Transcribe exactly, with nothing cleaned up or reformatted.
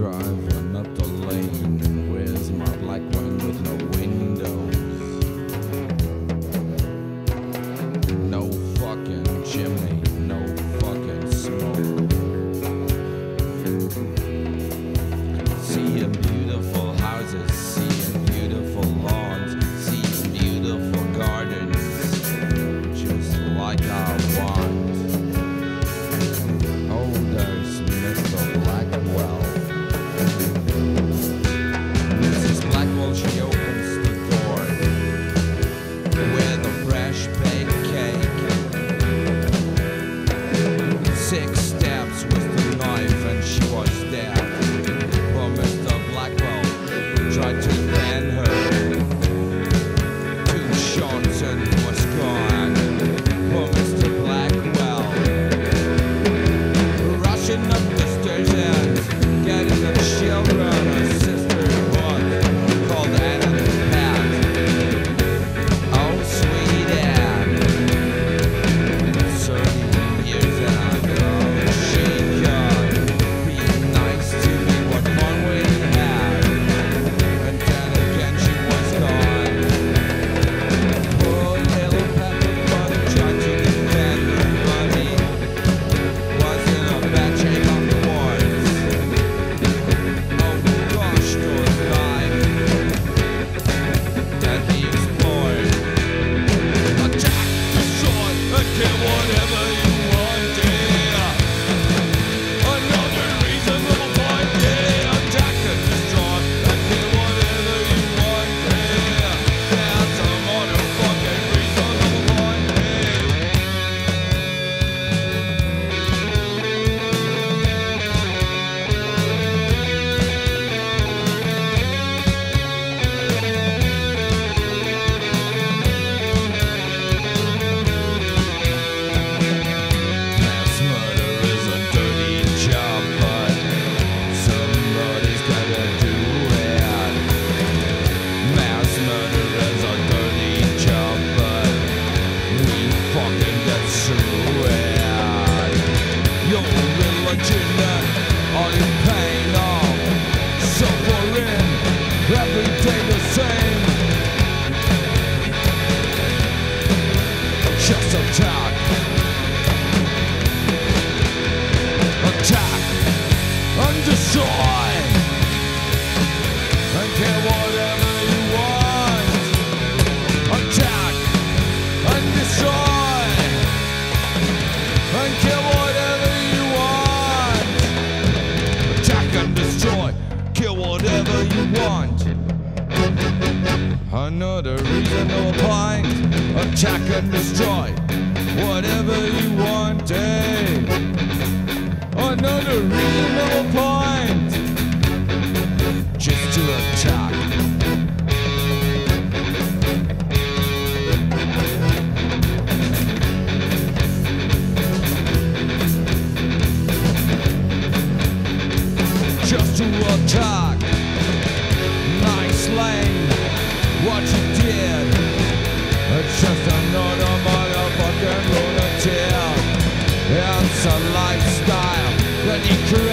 driving up the lane, and where's my black one with no windows? No fucking chimney, no fucking smoke. Seeing beautiful houses, seeing beautiful lawns, seeing beautiful gardens, just like I want. Oh, there's Mister Blackwell. Another reasonable point, attack and destroy whatever you want, eh? Another reasonable point, just to attack. Just to attack. Nice lane. What you did, it's just another motherfucking road to tear. It's a lifestyle that you create.